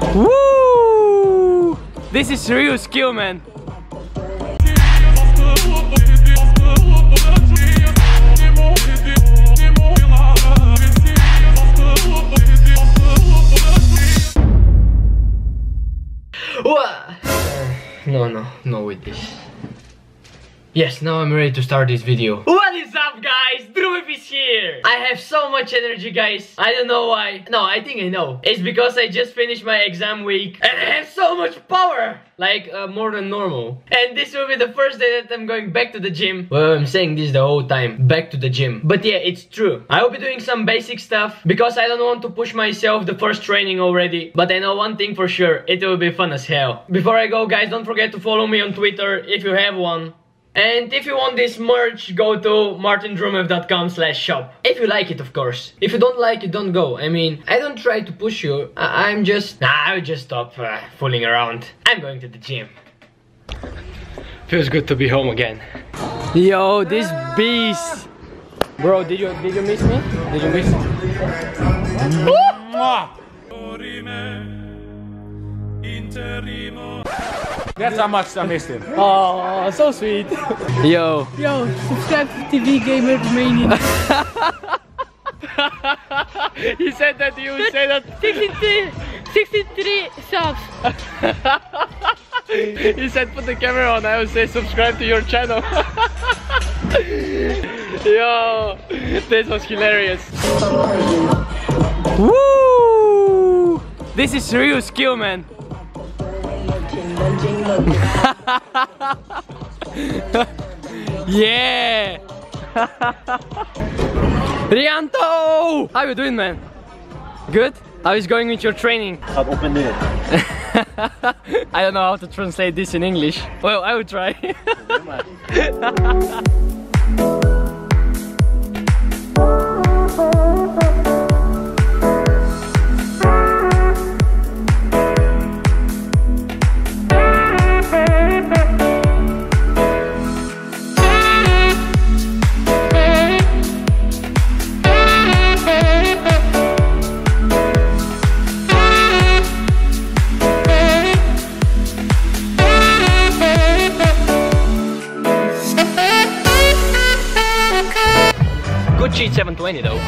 Woo! This is real skill, man. No with this. Yes, now I'm ready to start this video. What is up, guys? Drumev is here. I have so much energy, guys. I don't know why. No, I think I know. It's because I just finished my exam week and I have so much power. Like more than normal. And this will be the first day that I'm going back to the gym. Well, I'm saying this the whole time, back to the gym. But yeah, it's true. I will be doing some basic stuff because I don't want to push myself the first training already. But I know one thing for sure, it will be fun as hell. Before I go, guys, don't forget to follow me on Twitter if you have one. And if you want this merch, go to martindrumev.com/shop. If you like it, of course. If you don't like it, don't go. I mean, I don't try to push you. I'll just stop fooling around. I'm going to the gym. Feels good to be home again. Yo, this beast. Bro, did you miss me? Did you miss me? That's how much I missed him. Oh, so sweet. Yo. Yo, subscribe to TV Gamer Romania. He said that you would say that. 63 subs. He said put the camera on, I would say subscribe to your channel. Yo, this was hilarious. Woo! This is real skill, man. Yeah! Rianto! How you doing, man? Good? How is going with your training? I don't know how to translate this in English. Well, I will try. Cheat 720 though.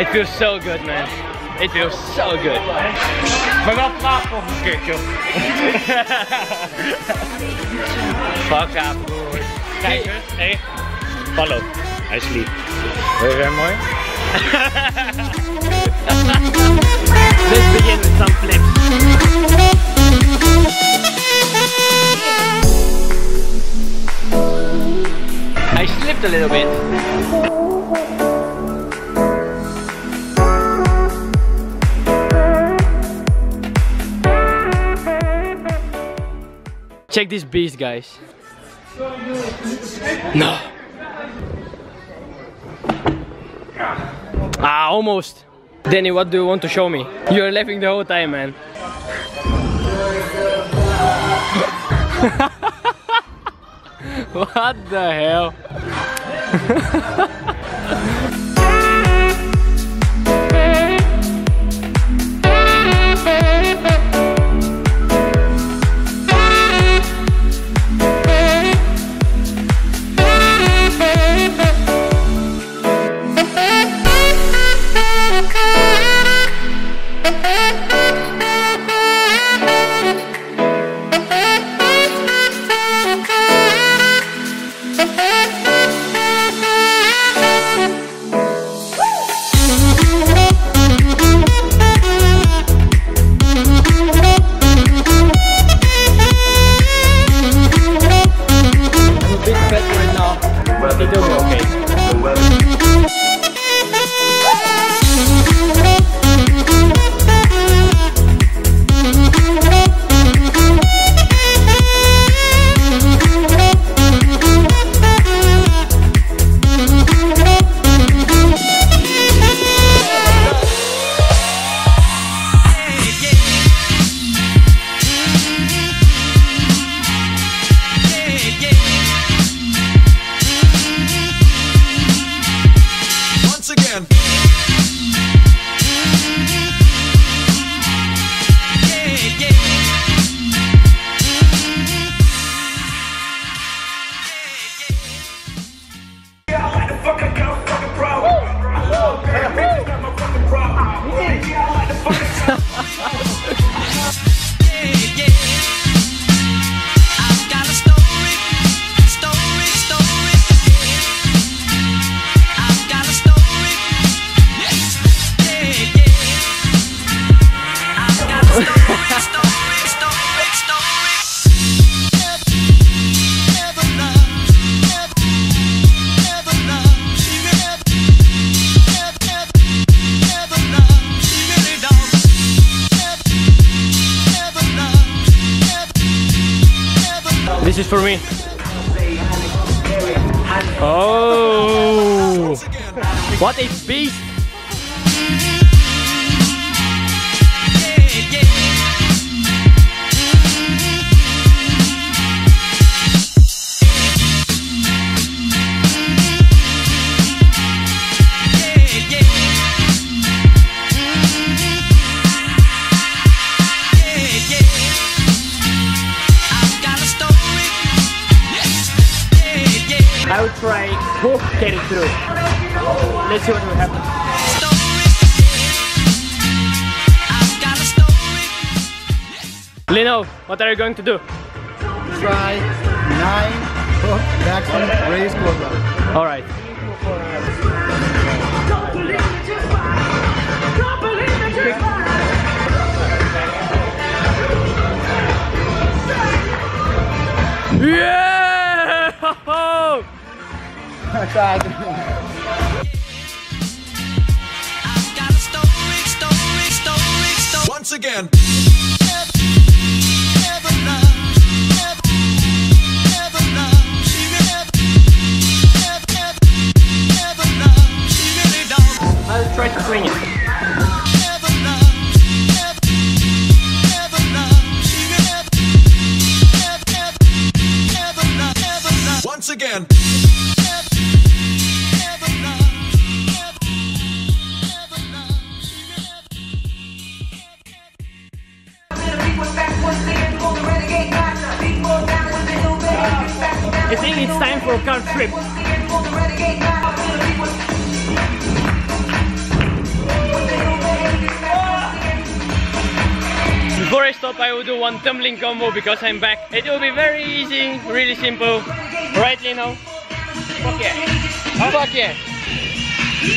It feels so good, man. It feels so good. Fuck up. Kijkers, hey. Follow. Hij sleep. Wil je weer mooi? Let's begin with some flips. I slipped a little bit. Check this beast, guys. No. Ah, almost. Danny, what do you want to show me? You're laughing the whole time, man. What the hell? Yes. This is for me. Oh, what a beast! I will try to get it through. Let's see what will happen. Lino, what are you going to do? Try 9 foot backspin raise close. All right. Yeah! I've got a story. Once again. I'll try to bring it. Again. I think it's time for a car trip. Before I stop, I will do one tumbling combo because I'm back. It will be very easy, really simple. Right, Lino? Fuck yeah. Huh? Fuck yeah.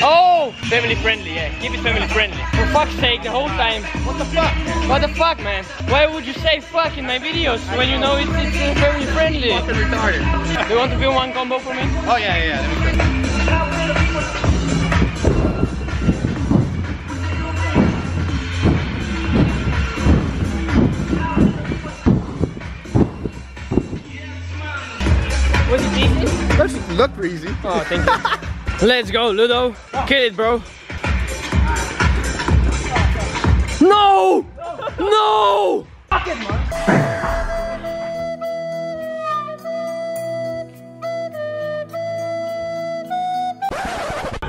Oh! Family friendly, yeah. Keep it family friendly. For fuck's sake, the whole time. What the fuck? What the fuck, man? Why would you say fuck in my videos when you know it's family friendly? Fucking retarded. Do you want to build one combo for me? Oh, yeah, yeah. Let me look breezy. Oh, thank you. Let's go, Ludo. Kill it, bro. No! No! Fuck it, man.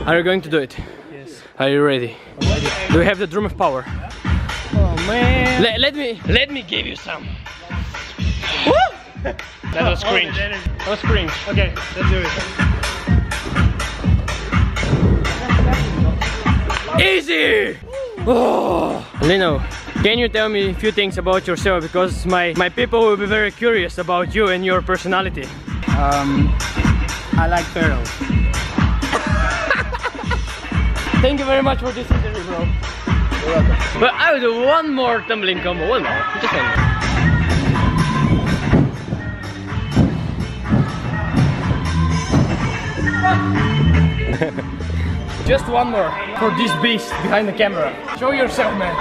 Are you going to do it? Yes. Are you ready? I'm ready. Do we have the Drumev power? Oh man. Let me give you some. Woo! That was cringe. That was cringe. Okay, let's do it. Easy! Oh. Lino, can you tell me a few things about yourself? Because my people will be very curious about you and your personality. I like turtles. Thank you very much for this interview, bro. You're welcome. But I will do one more tumbling combo. One more. Just one more. Just one more for this beast behind the camera. Show yourself, man.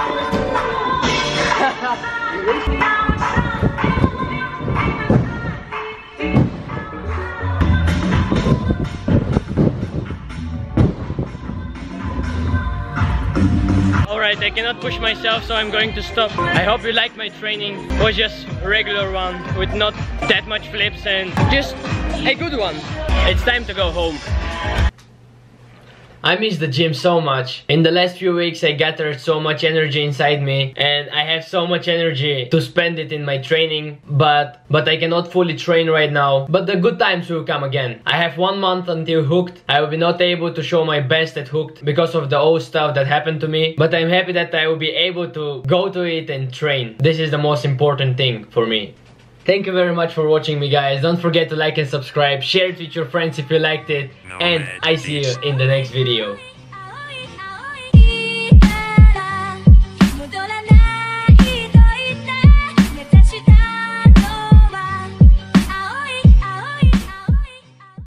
Alright, I cannot push myself, so I'm going to stop. I hope you liked my training. It was just a regular one with not that much flips and just a good one. It's time to go home. I miss the gym so much. In the last few weeks I gathered so much energy inside me, and I have so much energy to spend it in my training, but I cannot fully train right now. But the good times will come again. I have 1 month until Hooked. I will be not able to show my best at Hooked because of the old stuff that happened to me, but I'm happy that I will be able to go to it and train. This is the most important thing for me. Thank you very much for watching me, guys. Don't forget to like and subscribe, share it with your friends if you liked it, and I see you in the next video.